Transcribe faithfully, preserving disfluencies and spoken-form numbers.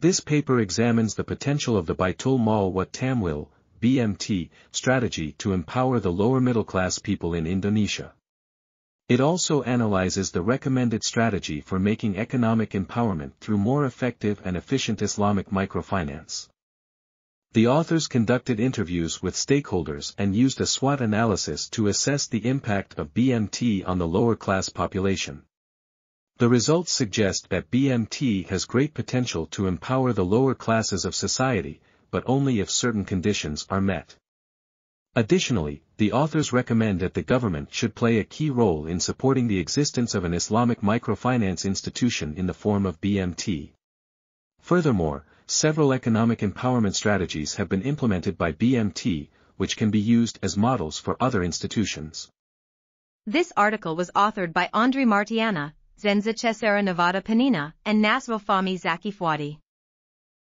This paper examines the potential of the Baitul Maal wat Tamwil (B M T) strategy to empower the lower middle class people in Indonesia. It also analyzes the recommended strategy for making economic empowerment through more effective and efficient Islamic microfinance. The authors conducted interviews with stakeholders and used a SWOT analysis to assess the impact of B M T on the lower-class population. The results suggest that B M T has great potential to empower the lower classes of society, but only if certain conditions are met. Additionally, the authors recommend that the government should play a key role in supporting the existence of an Islamic microfinance institution in the form of B M T. Furthermore, several economic empowerment strategies have been implemented by B M T, which can be used as models for other institutions. This article was authored by Andri Martiana, Zenza Chessara Novada Panena, and Nasrul Fahmi Zaki Fuadi.